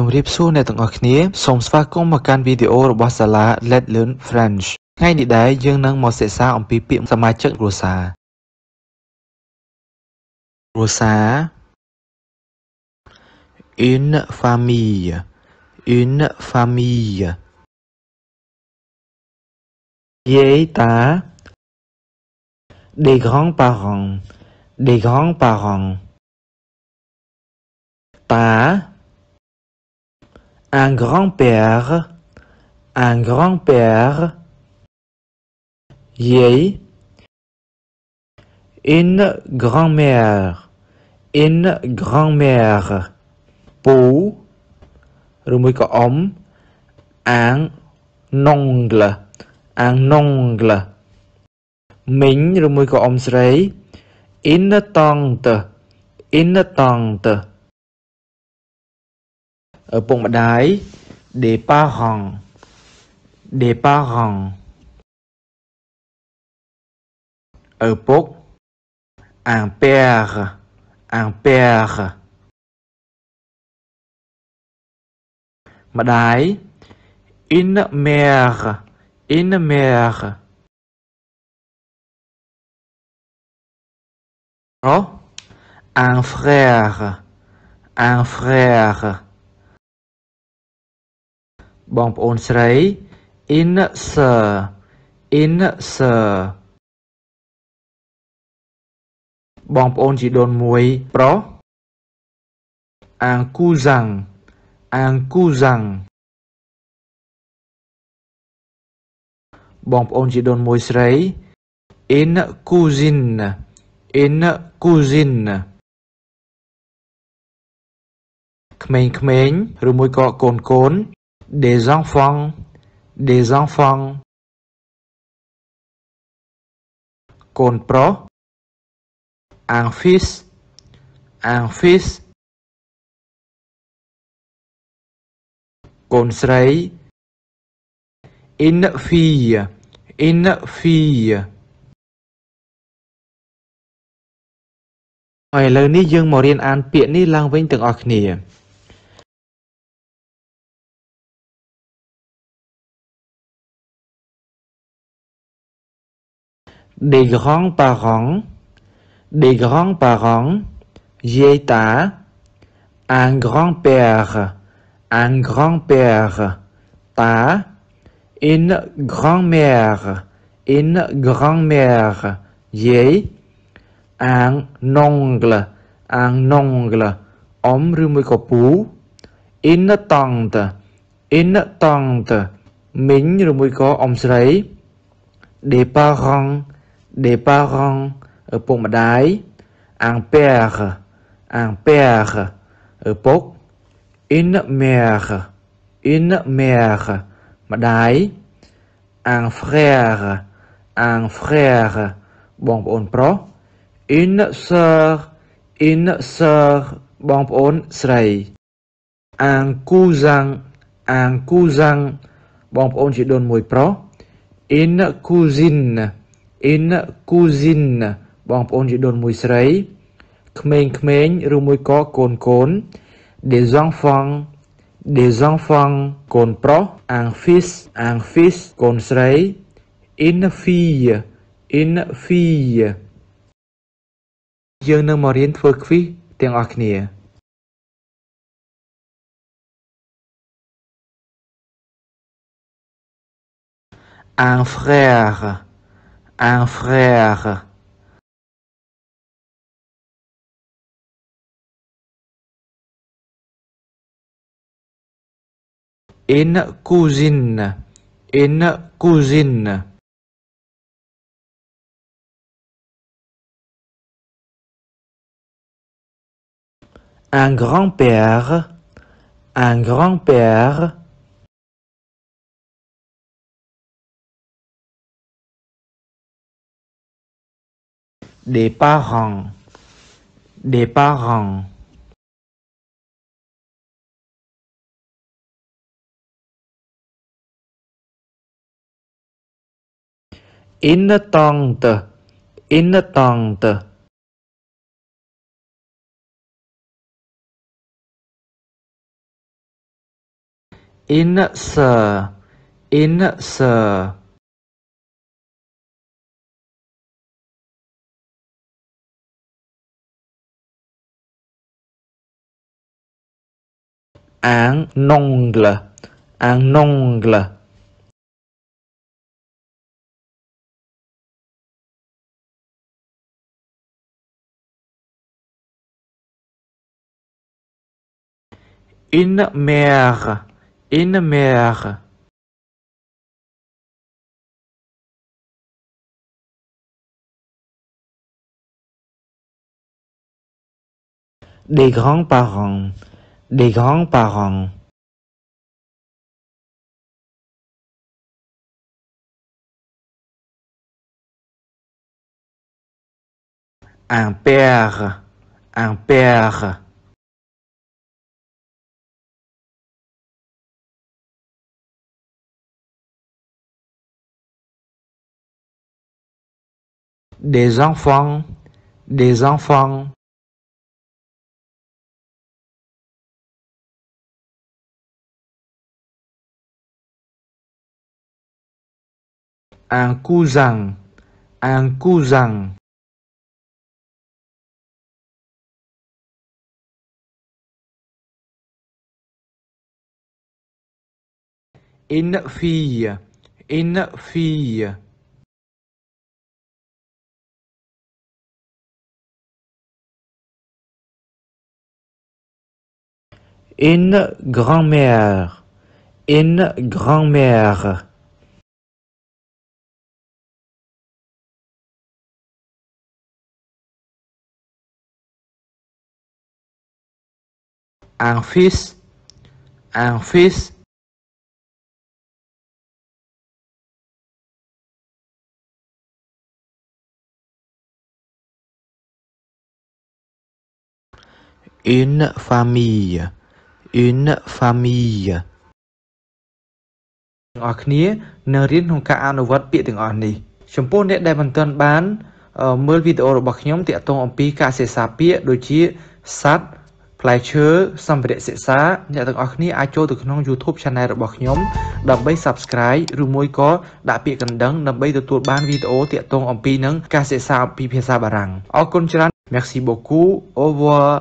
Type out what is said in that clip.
ជម្រាបសួរអ្នកទាំងអស់គ្នាសូមស្វាគមន៍មកកាន់វីដេអូរបស់សាលា Let's Learn French ថ្ងៃនេះដែរយើងនឹងមកសិក្សាអំពីពាក្យសមាជិកគ្រួសារ une famille des grands-parents pa un grand-père, une grand-mère, pou, homme, un oncle, mình, homme, une tante, ở vùng mặt đáy để pa hòn ở bốc ampère mặt đáy une mère đó un frèreបងប្អូនស្រី une sœur បងប្អូនជីដូនមួយប្រុស un cousin បងប្អូនជីដូនមួយស្រី une cousine ក្មេងៗ ឬមួយកកូន Des enfants. Compro. Un fils. Consrei. Une fille. Ai lơ ni dương mò riêng an piện ni lang vinh từng ọc nìa. Des grands-parents, Yeta, un grand-père, Ta, une grand-mère, Yé, un oncle, Om Rumikopou, une tante, Min Rumiko Omsrei, des parents, pour madai, un père, pour une mère, madai, un frère, bon on pro, une sœur, bon on srei, un cousin, bon on chỉ donne mùi pro, une cousine បងប្អូនជីដូនមួយស្រី ក្មេងៗ ឬមួយកកូនកូន des enfants កូនប្រុស un fils កូនស្រី une fille យើងនឹងមករៀនធ្វើ quiz ទាំងអស់គ្នា un frère, une cousine, un grand-père, des parents, une tante, Insert. Un ongle. Une mer. Des grands-parents. Un père. Des enfants. Un cousin. Une fille. Une grand-mère. Un fils. Une famille. អ្នកទាំងអស់គ្នានឹងរៀនក្នុងការអនុវត្តពាក្យទាំងអស់នេះចំពោះអ្នកដែលមិនទាន់បានមើលវីដេអូរបស់ខ្ញុំទាក់ទងអំពីការសិក្សាពាក្យដូចជាសត្វ ផ្លែឈើសម្ភារៈសិក្សាអ្នកទាំងអស់គ្នា អាចចូលទៅក្នុង YouTube Channel របស់ខ្ញុំ ដើម្បី Subscribe ឬមួយក៏ដាក់ពាក្យកណ្ដឹងដើម្បីទទួលបានវីដេអូទាក់ទងអំពីនឹងការសិក្សាពីភាសាបារាំងអរគុណច្រើន Merci beaucoup au revoir